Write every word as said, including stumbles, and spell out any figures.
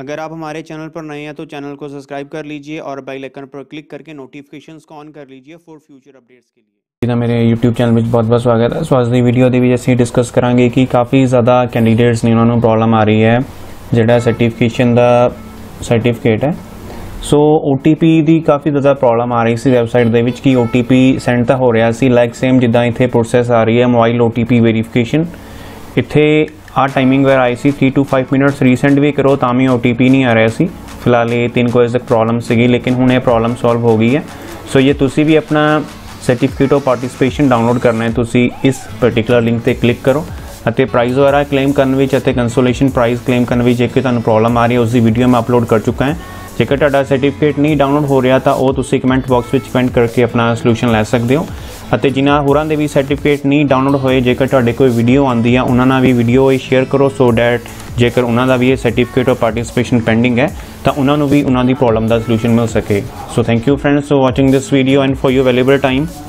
अगर आप हमारे चैनल पर नए हैं तो चैनल को सब्सक्राइब कर लीजिए और बेल आइकन पर क्लिक करके नोटिफिकेशंस को ऑन कर लीजिए फॉर फ्यूचर अपडेट्स के लिए। जी मेरे यूट्यूब चैनल में बहुत बहुत स्वागत है। सो आज की वीडियो दे भी असीं डिस्कस करांगे कि काफ़ी ज़्यादा कैंडीडेट्स ने उन्होंने प्रॉब्लम आ रही है जोड़ा सर्टिफिकेशन का सर्टिफिकेट है। सो ओ टी पी की काफ़ी ज़्यादा प्रॉब्लम आ रही सी वैबसाइट के विच कि ओ टी पी सेंड तो हो रहा सी लाइक सेम जिदा इतने प्रोसैस आ रही है mobile O T P verification इतने आ timing where I see three two five minutes recent भी करो तो भी ओ टी पी नहीं आ रहा सी। फिलहाल ये तीन कोई तक प्रॉब्लम सी लेकिन हूँ यह प्रॉब्लम सॉल्व हो गई है। सो ये तुसी भी अपना सर्टिफिकेट ऑफ पार्टिसिपेशन डाउनलोड करना है तुसी इस पर्टिकुलर लिंक पर क्लिक करो और प्राइज़ वगैरह क्लेम करने कंसोलेशन प्राइज़ क्लेम करने जे तुहानू प्रॉब्लम आ रही है उसकी वीडियो मैं अपलोड कर चुका है। जेकर तुहाडा सर्टिफिकेट नहीं डाउनलोड हो रहा तो वो तुसी कमेंट बॉक्स में कमेंट करके अपना सल्यूशन लै सकते हो। ਅਤੇ ਜਿਨ੍ਹਾਂ ਹੋਰਾਂ ਦੇ ਵੀ ਸਰਟੀਫਿਕੇਟ ਨਹੀਂ ਡਾਊਨਲੋਡ ਹੋਏ ਜੇਕਰ ਤੁਹਾਡੇ ਕੋਈ ਵੀਡੀਓ ਆਉਂਦੀ ਆ ਉਹਨਾਂ ਨਾਲ ਵੀ ਵੀਡੀਓ ਇਹ ਸ਼ੇਅਰ ਕਰੋ ਸੋ ਡੈਟ ਜੇਕਰ ਉਹਨਾਂ ਦਾ ਵੀ ਇਹ ਸਰਟੀਫਿਕੇਟ ਔਰ ਪਾਰਟਿਸਿਪੇਸ਼ਨ ਪੈਂਡਿੰਗ ਹੈ ਤਾਂ ਉਹਨਾਂ ਨੂੰ ਵੀ ਉਹਨਾਂ ਦੀ ਪ੍ਰੋਬਲਮ ਦਾ ਸੋਲੂਸ਼ਨ ਮਿਲ ਸਕੇ। So thank you friends for watching this video and for your valuable time.